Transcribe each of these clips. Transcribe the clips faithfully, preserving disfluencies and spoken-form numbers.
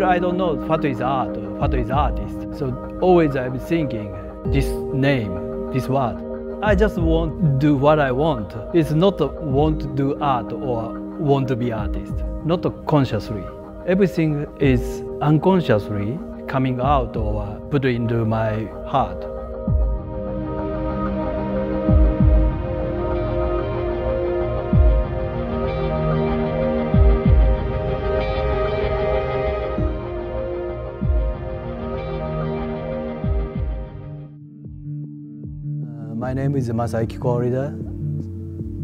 still I don't know what is art, what is artist. So always I'm thinking this name, this word. I just want to do what I want. It's not want to do art or want to be artist, not consciously. Everything is unconsciously coming out or put into my heart. My name is Masayuki Koorida.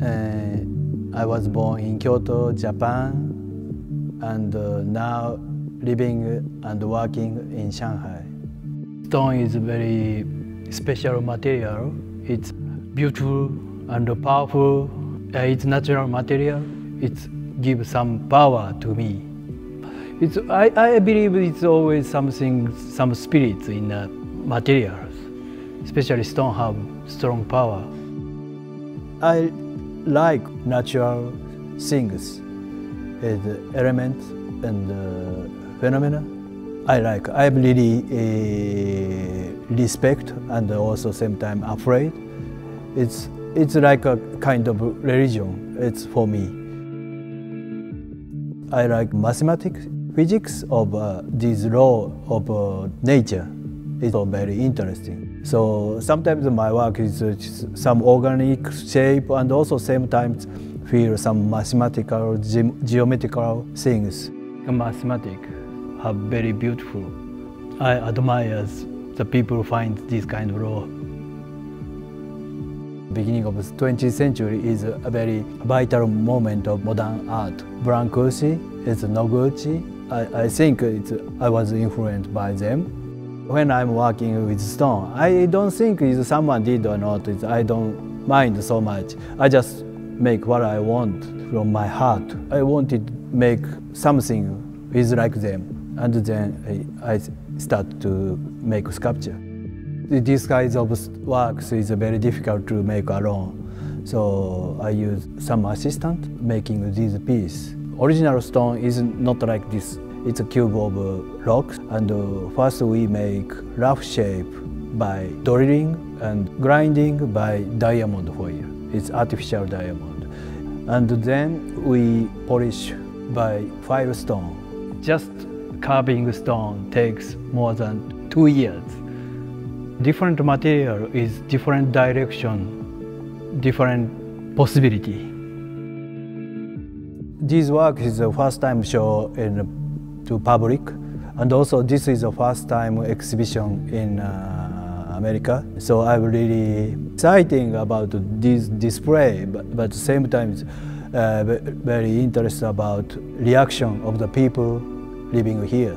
Uh, I was born in Kyoto, Japan, and uh, now living and working in Shanghai. Stone is a very special material. It's beautiful and powerful. Uh, it's natural material. It gives some power to me. It's, I, I believe it's always something, some spirits in uh, materials. Especially stone have strong power. I like natural things, the element and the phenomena. I like. I'm really uh, respect and also same time afraid. It's it's like a kind of religion. It's for me. I like mathematics, physics of uh, these law of uh, nature. It's all very interesting. So sometimes my work is uh, some organic shape and also sometimes feel some mathematical, ge geometrical things. Mathematics are very beautiful. I admire the people find this kind of law. Beginning of the twentieth century is a very vital moment of modern art. Brancusi, it's Noguchi. I, I think it's, I was influenced by them. When I'm working with stone, I don't think if someone did or not. I don't mind so much. I just make what I want from my heart. I wanted to make something is like them. And then I, I start to make sculpture. This kind of works is very difficult to make alone. So I use some assistant making this piece. Original stone is not like this. It's a cube of rocks, and first we make rough shape by drilling and grinding by diamond foil. It's artificial diamond. And then we polish by firestone. Just carving stone takes more than two years. Different material is different direction, different possibility. This work is the first time show in to public, and also this is the first time exhibition in uh, America. So I'm really excited about this display, but, but at the same time uh, very interested about reaction of the people living here.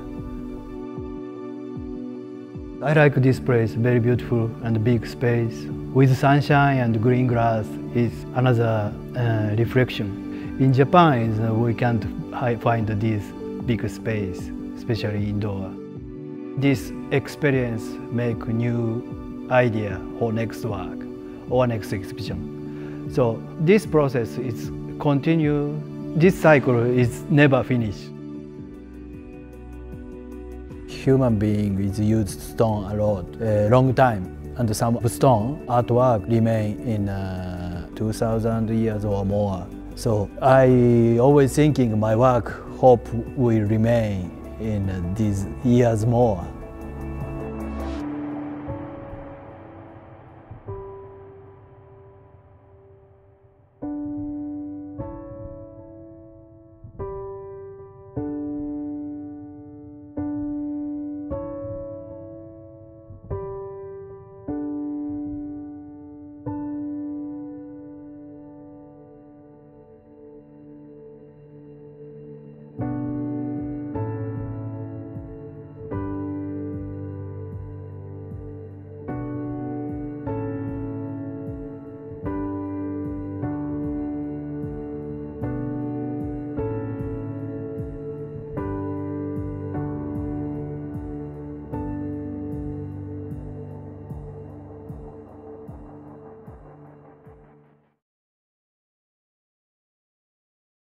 I like this place, very beautiful and big space. With sunshine and green grass is another uh, reflection. In Japan, uh, we can't find this big space, especially indoor. This experience make new idea for next work or next exhibition. So this process is continue. This cycle is never finished. Human being is used stone a lot, a long time, and some stone artwork remain in uh, two thousand years or more. So I always thinking my work hope will remain in these years more.